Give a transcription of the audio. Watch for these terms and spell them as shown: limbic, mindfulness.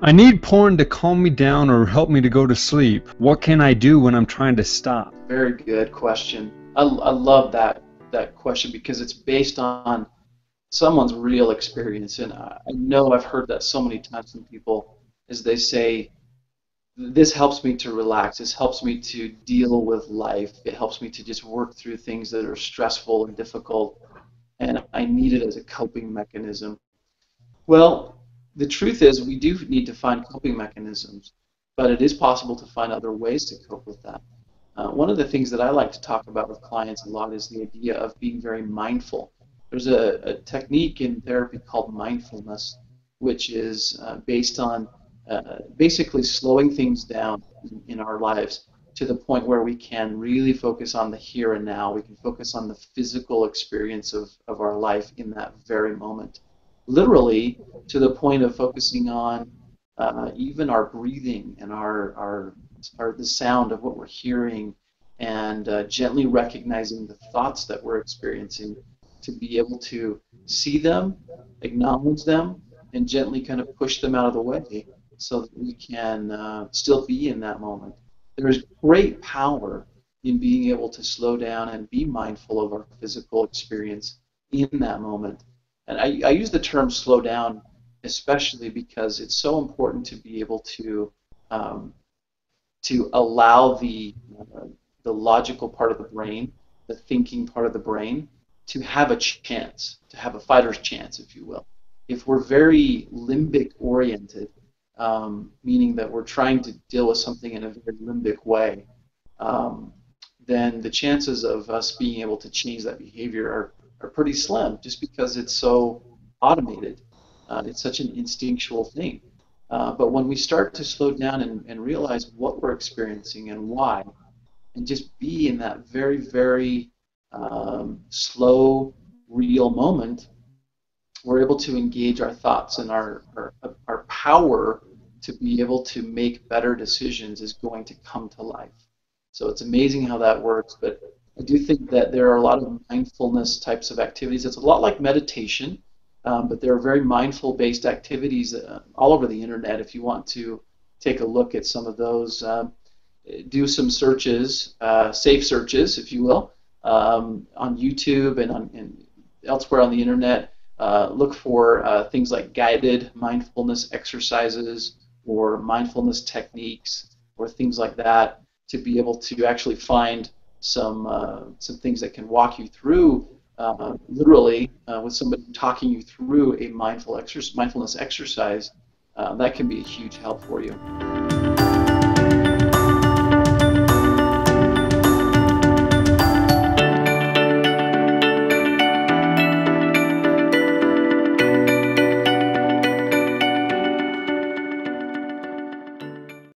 I need porn to calm me down or help me to go to sleep. What can I do when I'm trying to stop? Very good question. I love that question because it's based on someone's real experience, and I know I've heard that so many times from people as they say, this helps me to relax, this helps me to deal with life, it helps me to just work through things that are stressful and difficult, and I need it as a coping mechanism. Well, the truth is we do need to find coping mechanisms, but it is possible to find other ways to cope with that. One of the things that I like to talk about with clients a lot is the idea of being very mindful. There's a technique in therapy called mindfulness, which is based on basically slowing things down in our lives to the point where we can really focus on the here and now. We can focus on the physical experience of our life in that very moment. Literally to the point of focusing on even our breathing and our the sound of what we're hearing, and gently recognizing the thoughts that we're experiencing, to be able to see them, acknowledge them, and gently kind of push them out of the way so that we can still be in that moment. There is great power in being able to slow down and be mindful of our physical experience in that moment. And I use the term slow down especially because it's so important to be able to allow the logical part of the brain, the thinking part of the brain, to have a chance, to have a fighter's chance, if you will. If we're very limbic oriented, meaning that we're trying to deal with something in a very limbic way, then the chances of us being able to change that behavior are pretty slim, just because it's so automated. It's such an instinctual thing. But when we start to slow down and realize what we're experiencing and why, and just be in that very, very slow, real moment, we're able to engage our thoughts, and our power to be able to make better decisions is going to come to life. So it's amazing how that works, but I do think that there are a lot of mindfulness types of activities. It's a lot like meditation, but there are very mindful-based activities all over the internet. If you want to take a look at some of those, do some searches, safe searches, if you will, on YouTube and elsewhere on the internet. Look for things like guided mindfulness exercises or mindfulness techniques or things like that, to be able to actually find some things that can walk you through, literally with somebody talking you through a mindfulness exercise. That can be a huge help for you.